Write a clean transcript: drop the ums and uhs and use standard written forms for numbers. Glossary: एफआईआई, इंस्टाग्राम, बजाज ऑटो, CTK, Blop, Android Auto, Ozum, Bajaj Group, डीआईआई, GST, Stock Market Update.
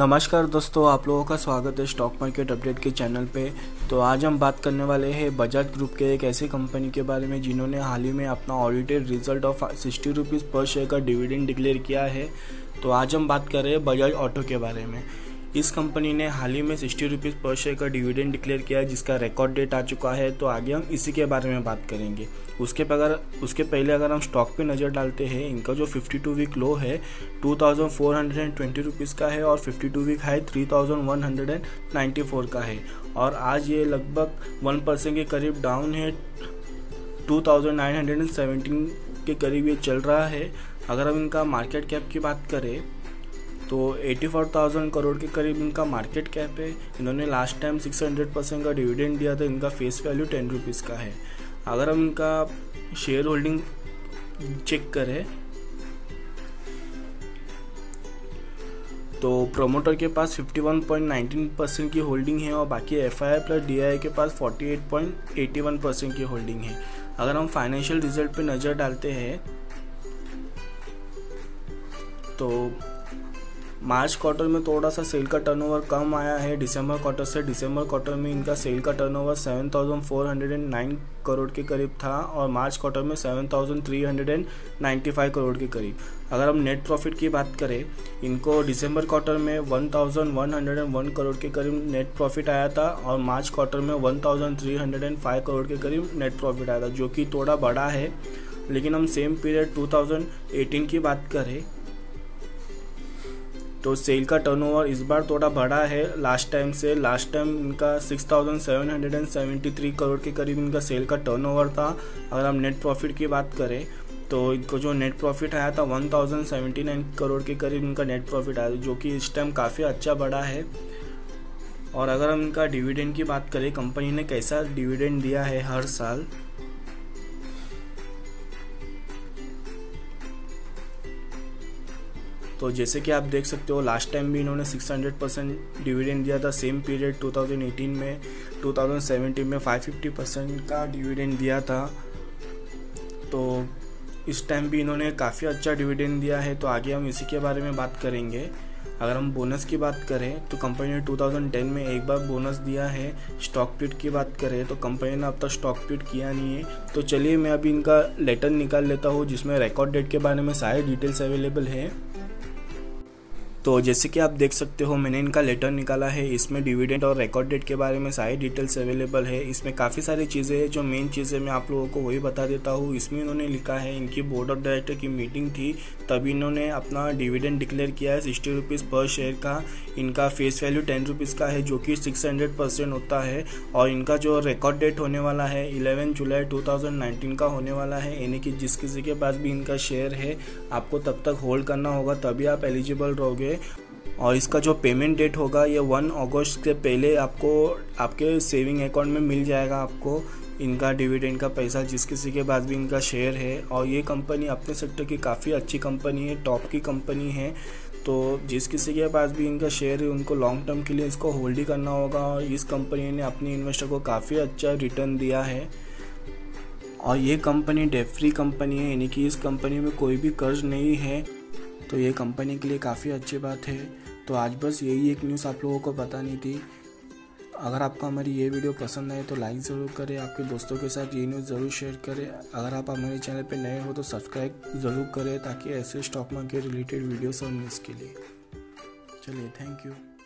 नमस्कार दोस्तों, आप लोगों का स्वागत है स्टॉक मार्केट अपडेट के चैनल पे। तो आज हम बात करने वाले हैं बजाज ग्रुप के एक ऐसी कंपनी के बारे में जिन्होंने हाल ही में अपना ऑडिटेड रिजल्ट ऑफ 60 रुपीज़ पर शेयर का डिविडेंड डिक्लेयर किया है। तो आज हम बात कर रहे हैं बजाज ऑटो के बारे में। इस कंपनी ने हाल ही में 60 रुपीज़ पर शेयर का डिविडेंड डिक्लेयर किया है, जिसका रिकॉर्ड डेट आ चुका है। तो आगे हम इसी के बारे में बात करेंगे। उसके पहले अगर हम स्टॉक पे नज़र डालते हैं, इनका जो 52 वीक लो है 2420 रुपीज़ का है और 52 वीक हाई 3194 का है। और आज ये लगभग 1% के करीब डाउन है, 2917 के करीब ये चल रहा है। अगर हम इनका मार्केट कैप की बात करें तो 84,000 करोड़ के करीब इनका मार्केट कैप है। इन्होंने लास्ट टाइम 600% का डिविडेंड दिया था। इनका फेस वैल्यू 10 रुपीज़ का है। अगर हम इनका शेयर होल्डिंग चेक करें तो प्रोमोटर के पास 51.19% की होल्डिंग है और बाकी एफआईआई प्लस डीआईआई के पास 48.81% की होल्डिंग है। अगर हम फाइनेंशियल रिजल्ट पे नज़र डालते हैं तो मार्च क्वार्टर में थोड़ा सा सेल का टर्नओवर कम आया है दिसंबर क्वार्टर से। दिसंबर क्वार्टर में इनका सेल का टर्नओवर 7,409 करोड़ के करीब था और मार्च क्वार्टर में 7,395 करोड़ के करीब। अगर हम नेट प्रॉफिट की बात करें, इनको दिसंबर क्वार्टर में 1,101 करोड़ के करीब नेट प्रॉफिट आया था और मार्च क्वार्टर में 1,305 करोड़ के करीब नेट प्रॉफिट आया था, जो कि थोड़ा बड़ा है। लेकिन हम सेम पीरियड 2018 की बात करें तो सेल का टर्नओवर इस बार थोड़ा बढ़ा है लास्ट टाइम से। लास्ट टाइम इनका 6,773 करोड़ के करीब इनका सेल का टर्नओवर था। अगर हम नेट प्रॉफिट की बात करें तो इनको जो नेट प्रॉफिट आया था 1,079 करोड़ के करीब इनका नेट प्रॉफिट आया था, जो कि इस टाइम काफ़ी अच्छा बढ़ा है। और अगर हम इनका डिविडेंड की बात करें, कंपनी ने कैसा डिविडेंड दिया है हर साल, तो जैसे कि आप देख सकते हो लास्ट टाइम भी इन्होंने 600% डिविडेंड दिया था। सेम पीरियड 2018 में, 2017 में 550% का डिविडेंड दिया था। तो इस टाइम भी इन्होंने काफ़ी अच्छा डिविडेंड दिया है। तो आगे हम इसी के बारे में बात करेंगे। अगर हम बोनस की बात करें तो कंपनी ने 2010 में एक बार बोनस दिया है। स्टॉक पिट की बात करें तो कंपनी ने अब तक स्टॉक पिट किया नहीं है। तो चलिए मैं अभी इनका लेटर निकाल लेता हूँ, जिसमें रिकॉर्ड डेट के बारे में सारे डिटेल्स अवेलेबल है। तो जैसे कि आप देख सकते हो मैंने इनका लेटर निकाला है, इसमें डिविडेंड और रिकॉर्ड डेट के बारे में सारी डिटेल्स अवेलेबल है। इसमें काफ़ी सारी चीज़ें हैं, जो मेन चीज़ें मैं आप लोगों को वही बता देता हूँ। इसमें इन्होंने लिखा है इनकी बोर्ड ऑफ डायरेक्टर की मीटिंग थी, तभी इन्होंने अपना डिविडेंड डिक्लेयर किया है 60 रुपीज़ पर शेयर का। इनका फेस वैल्यू 10 रुपीज़ का है, जो कि 600% होता है। और इनका जो रिकॉर्ड डेट होने वाला है 11 जुलाई 2019 का होने वाला है, यानी कि जिस किसी के पास भी इनका शेयर है आपको तब तक होल्ड करना होगा, तभी आप एलिजिबल रहोगे। और इसका जो पेमेंट डेट होगा ये 1 अगस्त के पहले आपको आपके सेविंग अकाउंट में मिल जाएगा आपको इनका डिविडेंड का पैसा, जिस किसी के पास भी इनका शेयर है। और ये कंपनी अपने सेक्टर की काफ़ी अच्छी कंपनी है, टॉप की कंपनी है। तो जिस किसी के पास भी इनका शेयर है उनको लॉन्ग टर्म के लिए इसको होल्ड ही करना होगा। और इस कंपनी ने अपने इन्वेस्टर को काफ़ी अच्छा रिटर्न दिया है। और ये कंपनी डेट फ्री कंपनी है, यानी कि इस कंपनी में कोई भी कर्ज नहीं है। तो ये कंपनी के लिए काफ़ी अच्छी बात है। तो आज बस यही एक न्यूज़ आप लोगों को बतानी थी। अगर आपको हमारी ये वीडियो पसंद आए तो लाइक ज़रूर करें, आपके दोस्तों के साथ ये न्यूज़ ज़रूर शेयर करें। अगर आप हमारे चैनल पर नए हो तो सब्सक्राइब ज़रूर करें, ताकि ऐसे स्टॉक मार्केट रिलेटेड वीडियोस और न्यूज़ के लिए। चलिए, थैंक यू।